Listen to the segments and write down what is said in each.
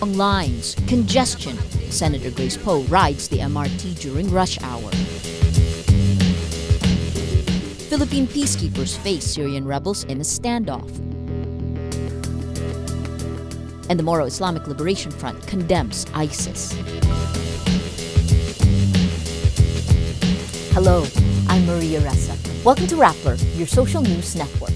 long lines, congestion. Senator Grace Poe rides the MRT during rush hour. Philippine peacekeepers face Syrian rebels in a standoff. And the Moro Islamic Liberation Front condemns ISIS. Hello, I'm Maria Ressa. Welcome to Rappler, your social news network.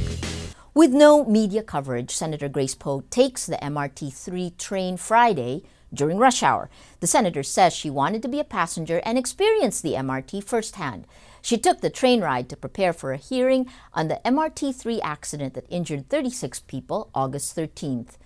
With no media coverage, Senator Grace Poe takes the MRT3 train Friday during rush hour. The senator says she wanted to be a passenger and experience the MRT firsthand. She took the train ride to prepare for a hearing on the MRT3 accident that injured 36 people August 13th.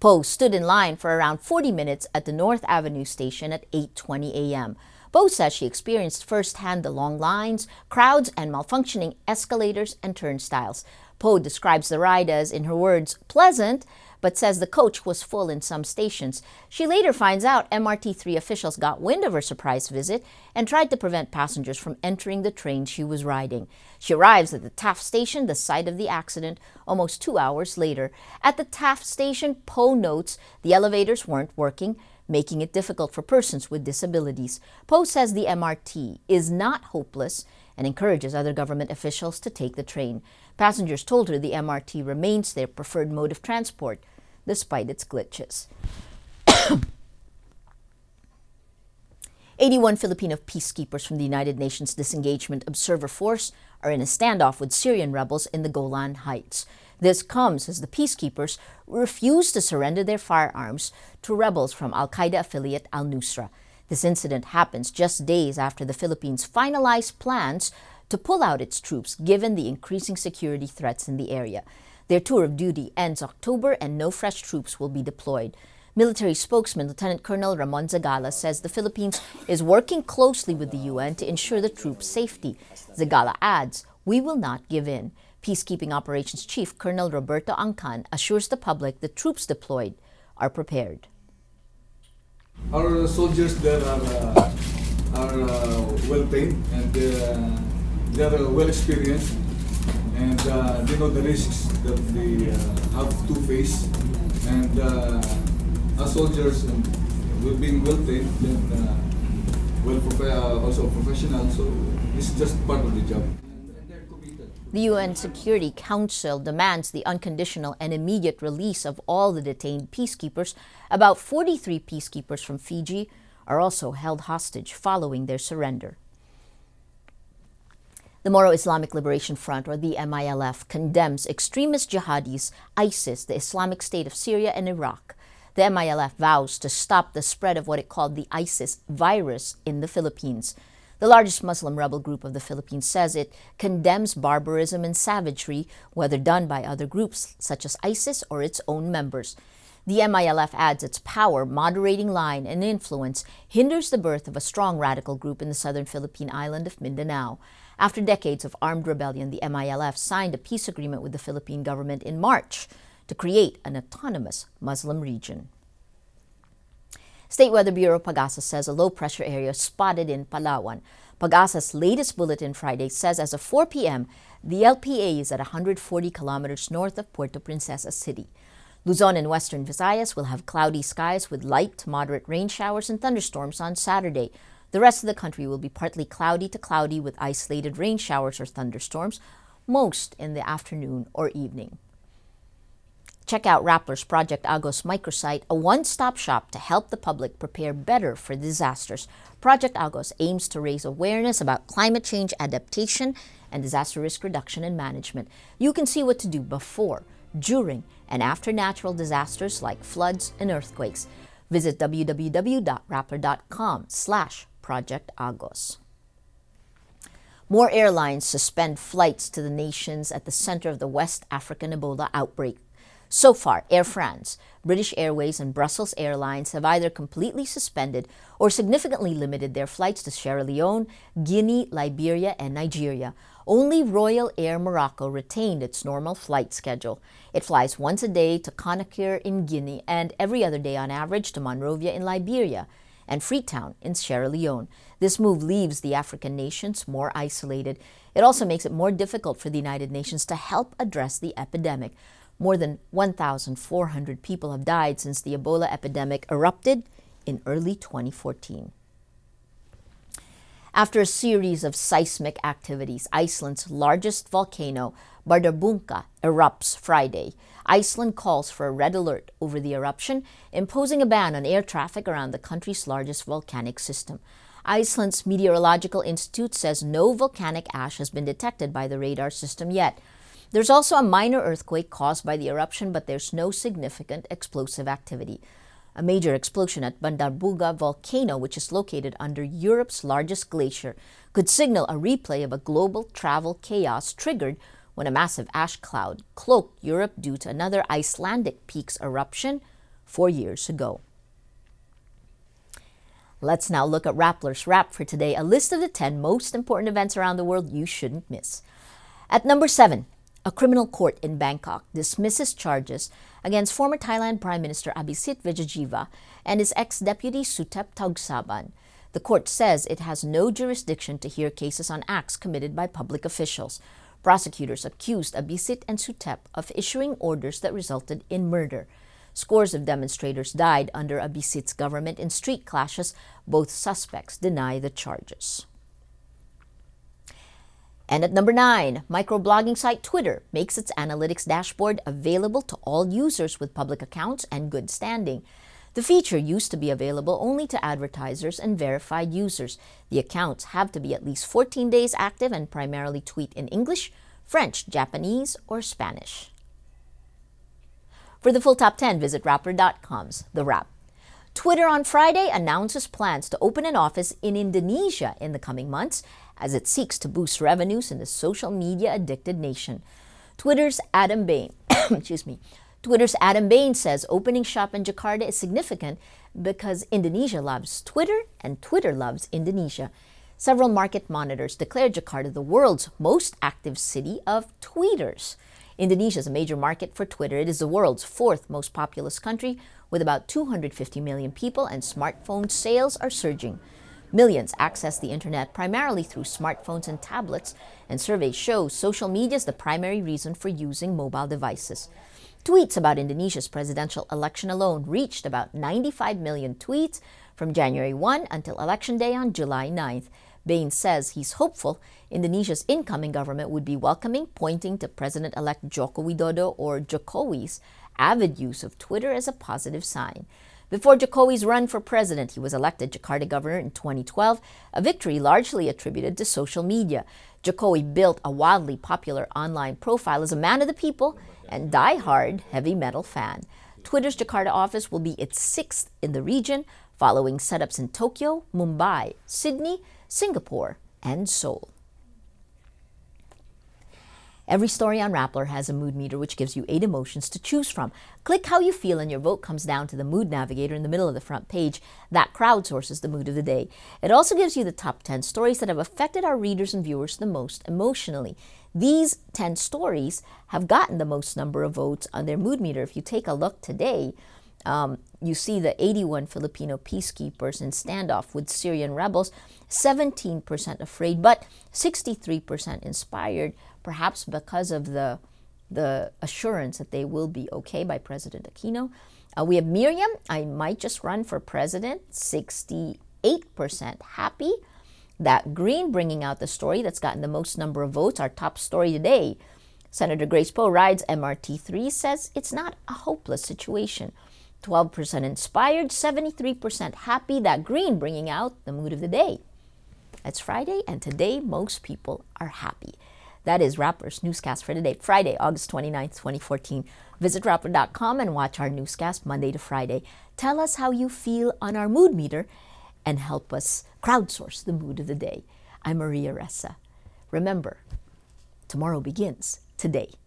Poe stood in line for around 40 minutes at the North Avenue station at 8:20 a.m. Poe says she experienced firsthand the long lines, crowds, and malfunctioning escalators and turnstiles. Poe describes the ride as, in her words, pleasant, but says the coach was full in some stations. She later finds out MRT3 officials got wind of her surprise visit and tried to prevent passengers from entering the train she was riding. She arrives at the Taft station, the site of the accident, almost 2 hours later. At the Taft station, Poe notes the elevators weren't working, making it difficult for persons with disabilities. Poe says the MRT is not hopeless and encourages other government officials to take the train. Passengers told her the MRT remains their preferred mode of transport, despite its glitches. 81 Filipino peacekeepers from the United Nations Disengagement Observer Force are in a standoff with Syrian rebels in the Golan Heights. This comes as the peacekeepers refuse to surrender their firearms to rebels from al-Qaeda affiliate Al-Nusra. This incident happens just days after the Philippines finalized plans to pull out its troops, given the increasing security threats in the area. Their tour of duty ends October and no fresh troops will be deployed. Military spokesman Lieutenant Colonel Ramon Zagala says the Philippines is working closely with the UN to ensure the troops' safety. Zagala adds, "We will not give in." Peacekeeping Operations Chief Colonel Roberto Ancan assures the public the troops deployed are prepared. Our soldiers there are well trained and they are well experienced, and they know the risks that they have to face. And as soldiers, we've been well trained and also professional, so it's just part of the job. The UN Security Council demands the unconditional and immediate release of all the detained peacekeepers. About 43 peacekeepers from Fiji are also held hostage following their surrender. The Moro Islamic Liberation Front, or the MILF, condemns extremist jihadis, ISIS, the Islamic State of Syria and Iraq. The MILF vows to stop the spread of what it called the ISIS virus in the Philippines. The largest Muslim rebel group of the Philippines says it condemns barbarism and savagery, whether done by other groups such as ISIS or its own members. The MILF adds its power, moderating line, and influence hinders the birth of a strong radical group in the southern Philippine island of Mindanao. After decades of armed rebellion, the MILF signed a peace agreement with the Philippine government in March to create an autonomous Muslim region. State Weather Bureau Pagasa says a low-pressure area spotted in Palawan. Pagasa's latest bulletin Friday says as of 4 p.m., the LPA is at 140 kilometers north of Puerto Princesa City. Luzon and western Visayas will have cloudy skies with light to moderate rain showers and thunderstorms on Saturday. The rest of the country will be partly cloudy to cloudy with isolated rain showers or thunderstorms, most in the afternoon or evening. Check out Rappler's Project Agos microsite, a one-stop shop to help the public prepare better for disasters. Project Agos aims to raise awareness about climate change adaptation and disaster risk reduction and management. You can see what to do before, during, and after natural disasters like floods and earthquakes. Visit www.rappler.com/Project Agos. More airlines suspend flights to the nations at the center of the West African Ebola outbreak. So far, Air France, British Airways, and Brussels Airlines have either completely suspended or significantly limited their flights to Sierra Leone, Guinea, Liberia, and Nigeria. Only Royal Air Morocco retained its normal flight schedule. It flies once a day to Conakry in Guinea and every other day on average to Monrovia in Liberia and Freetown in Sierra Leone. This move leaves the African nations more isolated. It also makes it more difficult for the United Nations to help address the epidemic. More than 1,400 people have died since the Ebola epidemic erupted in early 2014. After a series of seismic activities, Iceland's largest volcano, Bárðarbunga, erupts Friday. Iceland calls for a red alert over the eruption, imposing a ban on air traffic around the country's largest volcanic system. Iceland's Meteorological Institute says no volcanic ash has been detected by the radar system yet. There's also a minor earthquake caused by the eruption, but there's no significant explosive activity. A major explosion at Bárðarbunga volcano, which is located under Europe's largest glacier, could signal a replay of a global travel chaos triggered when a massive ash cloud cloaked Europe due to another Icelandic peak's eruption 4 years ago. Let's now look at Rappler's Wrap for today, a list of the 10 most important events around the world you shouldn't miss. At number 7, a criminal court in Bangkok dismisses charges against former Thailand Prime Minister Abhisit Vejjajiva and his ex-deputy Suthep Thaugsuban. The court says it has no jurisdiction to hear cases on acts committed by public officials. Prosecutors accused Abhisit and Suthep of issuing orders that resulted in murder. Scores of demonstrators died under Abhisit's government in street clashes. Both suspects deny the charges. And at number 9, microblogging site Twitter makes its analytics dashboard available to all users with public accounts and good standing. The feature used to be available only to advertisers and verified users. The accounts have to be at least 14 days active and primarily tweet in English, French, Japanese, or Spanish. For the full top 10, visit Rappler.com's The Wrap. Twitter on Friday announces plans to open an office in Indonesia in the coming months as it seeks to boost revenues in the social media-addicted nation. Twitter's Adam Bain says opening shop in Jakarta is significant because Indonesia loves Twitter and Twitter loves Indonesia. Several market monitors declare Jakarta the world's most active city of tweeters. Indonesia is a major market for Twitter. It is the world's 4th most populous country with about 250 million people, and smartphone sales are surging. Millions access the internet primarily through smartphones and tablets, and surveys show social media is the primary reason for using mobile devices. Tweets about Indonesia's presidential election alone reached about 95 million tweets from January 1 until Election Day on July 9th. Bain says he's hopeful Indonesia's incoming government would be welcoming, pointing to President-elect Joko Widodo or Jokowi's avid use of Twitter as a positive sign. Before Jokowi's run for president, he was elected Jakarta governor in 2012, a victory largely attributed to social media. Jokowi built a wildly popular online profile as a man of the people and die-hard heavy metal fan. Twitter's Jakarta office will be its 6th in the region, following setups in Tokyo, Mumbai, Sydney, Singapore, and Seoul. Every story on Rappler has a mood meter which gives you 8 emotions to choose from. Click how you feel and your vote comes down to the mood navigator in the middle of the front page. That crowdsources the mood of the day. It also gives you the top 10 stories that have affected our readers and viewers the most emotionally. These 10 stories have gotten the most number of votes on their mood meter. If you take a look today, you see the 81 Filipino peacekeepers in standoff with Syrian rebels, 17% afraid, but 63% inspired, perhaps because of the assurance that they will be okay by President Aquino. We have Miriam, I might just run for president, 68% happy. That Green bringing out the story that's gotten the most number of votes, our top story today. Senator Grace Poe rides MRT3, says it's not a hopeless situation. 12% inspired, 73% happy. That Green bringing out the mood of the day. It's Friday, and today most people are happy. That is Rappler's newscast for today, Friday, August 29th, 2014. Visit Rappler.com and watch our newscast Monday to Friday. Tell us how you feel on our mood meter and help us crowdsource the mood of the day. I'm Maria Ressa. Remember, tomorrow begins today.